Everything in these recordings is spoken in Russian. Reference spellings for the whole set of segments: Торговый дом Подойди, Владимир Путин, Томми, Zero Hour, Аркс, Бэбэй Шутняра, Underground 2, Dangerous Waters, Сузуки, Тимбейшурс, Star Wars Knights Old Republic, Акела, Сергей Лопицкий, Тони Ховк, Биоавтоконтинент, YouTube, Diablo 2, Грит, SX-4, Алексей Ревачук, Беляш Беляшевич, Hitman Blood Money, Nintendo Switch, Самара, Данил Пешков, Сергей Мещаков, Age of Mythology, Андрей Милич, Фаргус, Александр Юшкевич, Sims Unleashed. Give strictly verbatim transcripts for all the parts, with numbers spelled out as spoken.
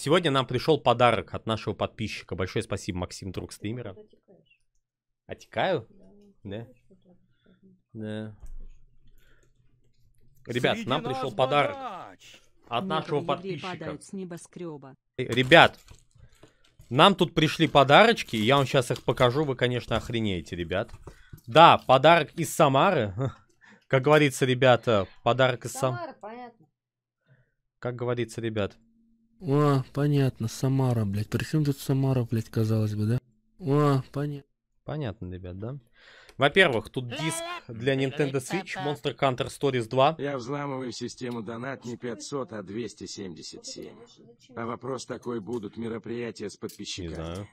Сегодня нам пришел подарок от нашего подписчика. Большое спасибо, Максим, друг стримера. Отекаю? Да. Да. Ребят, Среди нам пришел подарок богач. От нашего подписчика. С небоскреба. Ребят, нам тут пришли подарочки. Я вам сейчас их покажу. Вы, конечно, охренеете, ребят. Да, подарок из Самары. Как говорится, ребята, подарок из Самары. Понятно. Как говорится, ребят. О, понятно, Самара, блядь. Причем тут Самара, блядь, казалось бы, да? О, понятно. Понятно, ребят, да? Во-первых, тут диск для Nintendo Switch, Monster Hunter Stories два. Я взламываю систему донат не пятьсот, а двести семьдесят семь. А вопрос такой, будут мероприятия с подписчиками? Не знаю.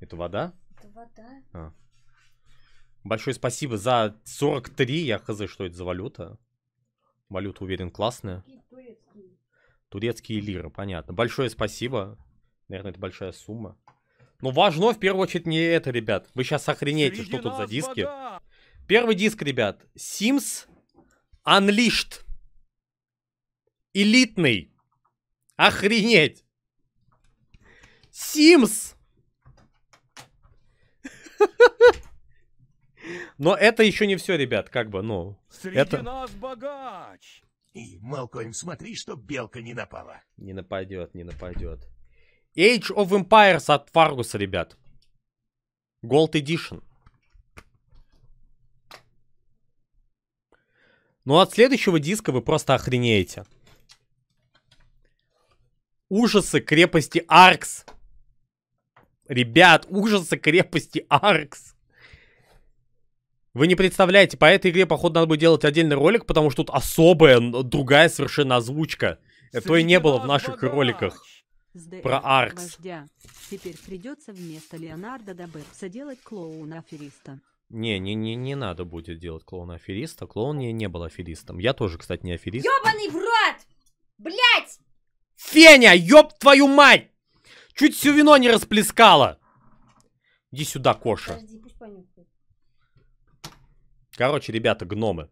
Это вода? Это вода. А. Большое спасибо за сорок три, я хз, что это за валюта. Валюта, уверен, классная. Турецкие лиры, понятно. Большое спасибо. Наверное, это большая сумма. Но важно, в первую очередь, не это, ребят. Вы сейчас охренеете, Среди что тут за диски. Вода. Первый диск, ребят. Sims Unleashed. Элитный. Охренеть. Sims. Но это еще не все, ребят. Как бы, ну... Среди нас богач. И, Малкольм, смотри, чтоб белка не напала. Не нападет, не нападет. Age of Empires от Фаргуса, ребят. Gold Edition. Ну, от следующего диска вы просто охренеете. Ужасы крепости Аркс. Ребят, ужасы крепости Аркс. Вы не представляете, по этой игре, походу, надо будет делать отдельный ролик, потому что тут особая, другая совершенно озвучка. Это и не было в наших роликах. Про Аркс. Теперь придется вместо Леонардо да Бэпса делать клоуна-афериста. Не, не, не, не надо будет делать клоуна-афериста. Клоун не, не был аферистом. Я тоже, кстати, не аферист. Ёбаный в рот! Блять! Феня, ёб твою мать! Чуть все вино не расплескало. Иди сюда, Коша. Подожди, пусть понюхает. Короче, ребята, гномы.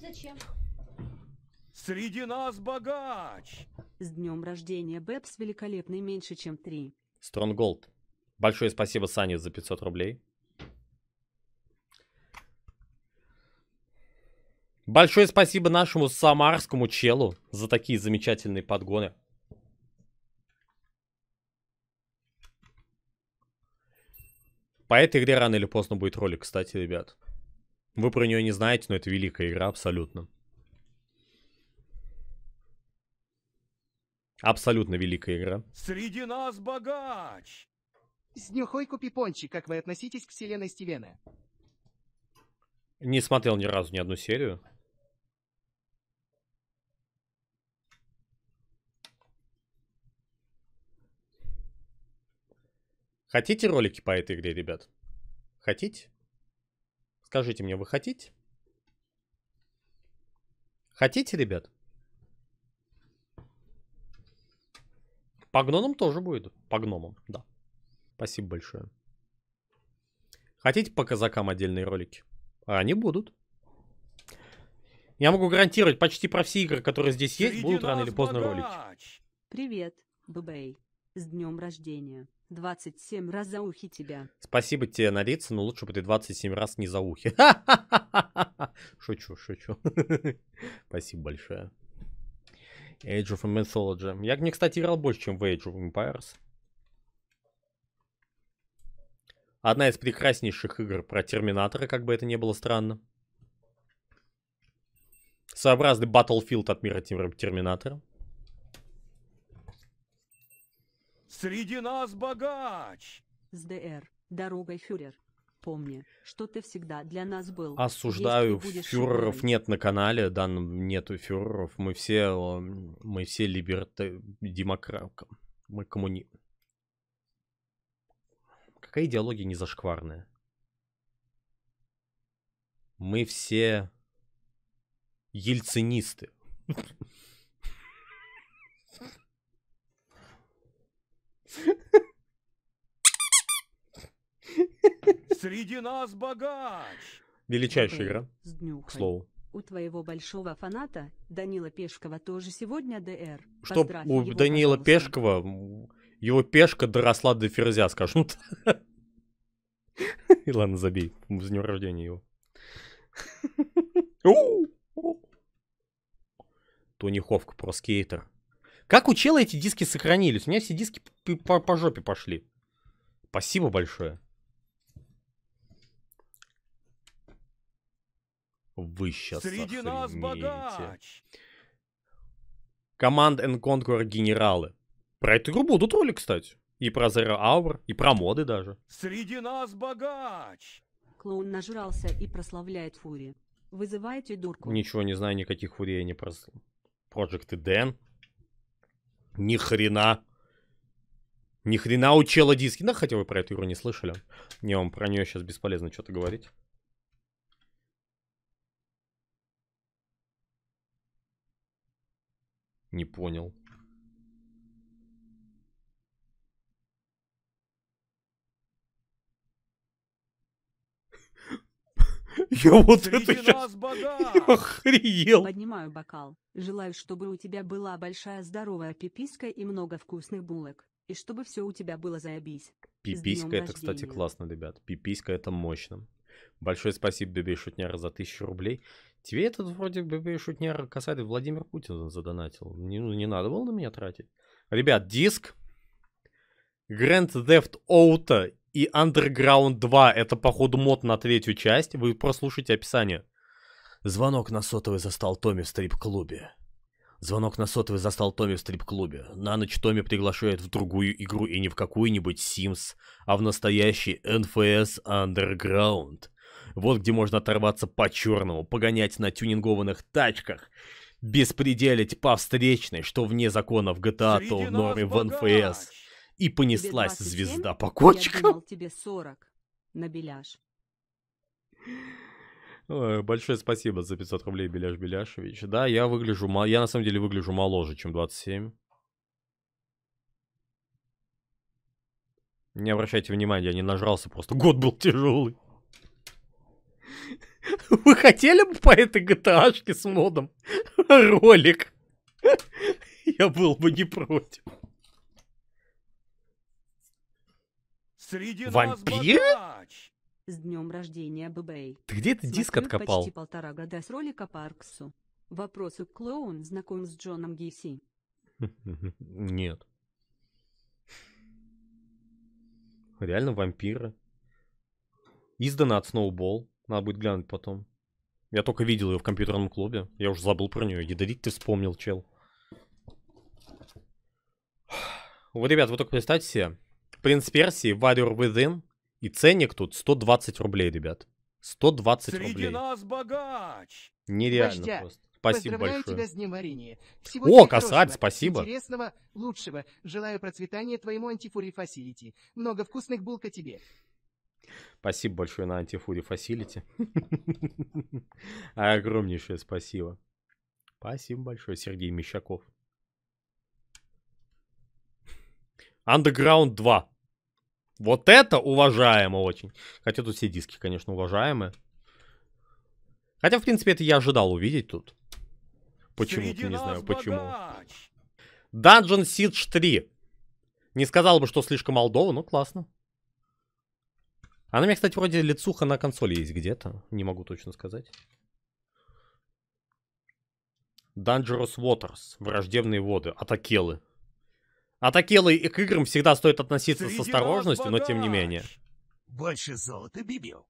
Зачем? Среди нас богач. С днем рождения, Бэбс великолепный, меньше чем три. Стронголд. Большое спасибо, Сане, за пятьсот рублей. Большое спасибо нашему самарскому челу за такие замечательные подгоны. По этой игре рано или поздно будет ролик, кстати, ребят. Вы про нее не знаете, но это великая игра, абсолютно. Абсолютно великая игра. Среди нас богач! Снюхой купи пончик, как вы относитесь к вселенной Стивена? Не смотрел ни разу ни одну серию. Хотите ролики по этой игре, ребят? Хотите? Скажите мне, вы хотите? Хотите, ребят? По гномам тоже будет. По гномам, да. Спасибо большое. Хотите по казакам отдельные ролики? А они будут. Я могу гарантировать, почти про все игры, которые здесь есть, Среди будут рано или поздно ролики. Привет, Бэбэй. С днем рождения. двадцать семь раз за ухи тебя. Спасибо тебе, Нарица, но лучше бы ты двадцать семь раз не за ухи. Шучу, шучу. Спасибо большое. Age of Mythology. Я, кстати, играл больше, чем в Age of Empires. Одна из прекраснейших игр про Терминатора, как бы это ни было странно. Своеобразный Battlefield от мира Терминатора. Среди нас богач! СДР. Дорогой фюрер. Помни, что ты всегда для нас был. Осуждаю, фюреров шумой. Нет на канале, да, нету фюреров. Мы все, мы все либерты, демократы. Мы коммуни... Какая идеология не зашкварная? Мы все ельцинисты. Среди нас богач. Величайшая игра, к слову. У твоего большого фаната Данила Пешкова тоже сегодня ДР. Что у его, Данила пожалуйста. Пешкова, его пешка доросла до ферзя, скажем. И ладно, забей. С днем рождения его. Тони Ховк, про скейтер. Как у чела эти диски сохранились? У меня все диски по, по жопе пошли. Спасибо большое. Вы сейчас среди охренеете. Нас богач. Command and Conquer генералы. Про эту игру будут ролик, кстати. И про Zero Hour, и про моды даже. Среди нас богач. Клоун нажрался и прославляет фури. Вызывайте дурку. Ничего не знаю, никаких фурий я не прославил. Project Eden. Ни хрена. Ни хрена у чела диски. Да, хотя вы про эту игру не слышали. Не, вам про нее сейчас бесполезно что-то говорить. Не понял. Я вот это сейчас... Я охренел. Поднимаю бокал. Желаю, чтобы у тебя была большая здоровая пиписька и много вкусных булок. И чтобы все у тебя было заебись. Пиписька это, кстати, классно, ребят. Пиписька это мощно. Большое спасибо, Бэбэй Шутняра, за тысячу рублей. Тебе этот вроде Бэбэй Шутняра касается Владимир Путин задонатил. Не, не надо было на меня тратить. Ребят, диск Grand Theft Auto и Underground два. Это, походу, мод на третью часть. Вы прослушайте описание. Звонок на сотовый застал Томми в стрип-клубе. Звонок на сотовый застал Томми в стрип-клубе. На ночь Томми приглашает в другую игру и не в какую-нибудь Sims, а в настоящий эн эф эс Underground. Вот где можно оторваться по-черному, погонять на тюнингованных тачках, беспределить по встречной, что вне законов джи ти эй то нормы в эн эф эс. И понеслась звезда по кочкам. Тебе сорок на Беляш. Ой, большое спасибо за пятьсот рублей, Беляш Беляшевич. Да, я выгляжу, я на самом деле выгляжу моложе, чем двадцать семь. Не обращайте внимания, я не нажрался, просто год был тяжелый. Вы хотели бы по этой джи ти эй-шке с модом ролик? Я был бы не против. Среди вампир? С днем рождения, Бэбэй. Ты где этот диск откопал? Почти полтора года с ролика по Арксу. Вопросы клоун знаком с Джоном Гейси? Нет. Реально вампиры. Издано от Сноубол. Надо будет глянуть потом. Я только видел ее в компьютерном клубе. Я уже забыл про нее. Ядовик ты вспомнил, чел. Вот, ребят, вы только представьте себе. Принц персии Warrior within. И ценник тут сто двадцать рублей, ребят. сто двадцать среди рублей. Нас богач. Нереально Вождя, просто. Спасибо большое. Тебя с днем Аринии. О, косарь, спасибо. Интересного, лучшего. Желаю процветания твоему антифури фасилити. Много вкусных булка тебе. Спасибо большое на антифури фасилити. Огромнейшее спасибо. Спасибо большое, Сергей Мещаков. Underground два. Вот это уважаемо очень. Хотя тут все диски, конечно, уважаемые. Хотя, в принципе, это я ожидал увидеть тут. Почему-то, не знаю почему. Dungeon Siege три. Не сказал бы, что слишком алдово, но классно. Она у меня, кстати, вроде лицуха на консоли есть где-то. Не могу точно сказать. Dangerous Waters. Враждебные воды. От Акелы. От Акелы и к играм всегда стоит относиться среди с осторожностью, но тем не менее. Больше золота, бибил.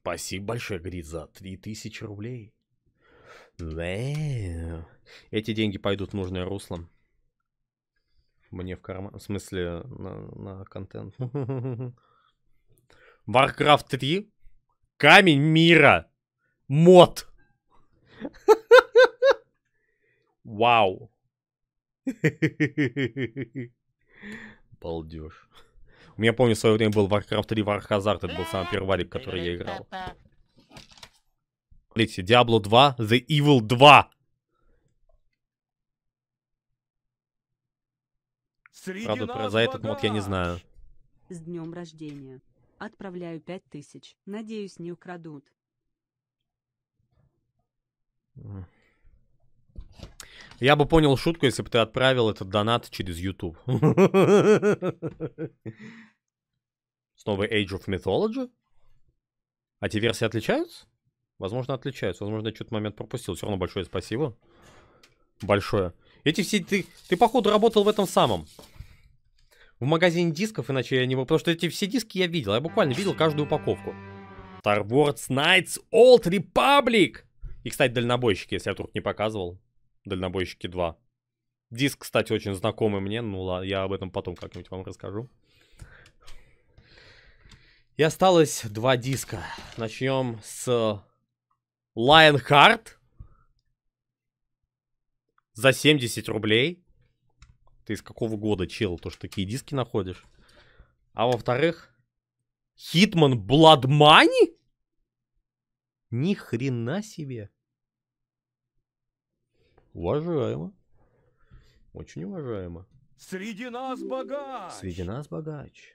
Спасибо большое, Грит, за три тысячи рублей. Бэ. Эти деньги пойдут в нужное русло. Мне в карман. В смысле, на, на контент. Warcraft три. Камень мира. Мод. Вау. Балдеж. У меня, помню, в свое время был Warcraft три Warhazaart. Это был самый первый варик, который я играл. Смотрите, Diablo два, The Evil два. Правда, про, за этот мод я не знаю. С днем рождения. Отправляю пять тысяч. Надеюсь, не украдут. Я бы понял шутку, если бы ты отправил этот донат через YouTube. Снова Age of Mythology? А те версии отличаются? Возможно, отличаются. Возможно, я что-то момент пропустил. Все равно большое спасибо. Большое. Эти все... Ты, ты походу, работал в этом самом. В магазине дисков, иначе я не... Потому что эти все диски я видел. Я буквально видел каждую упаковку. Star Wars Knights Old Republic! И, кстати, дальнобойщики, если я вдруг не показывал. Дальнобойщики два. Диск, кстати, очень знакомый мне. Ну ладно, я об этом потом как-нибудь вам расскажу. И осталось два диска. Начнем с Lionheart. За семьдесят рублей. Ты из какого года, чел? То, что такие диски находишь. А во-вторых, Hitman Blood Money? Ни хрена себе. Уважаемо. Очень уважаемо. Среди нас богач. Среди нас богач.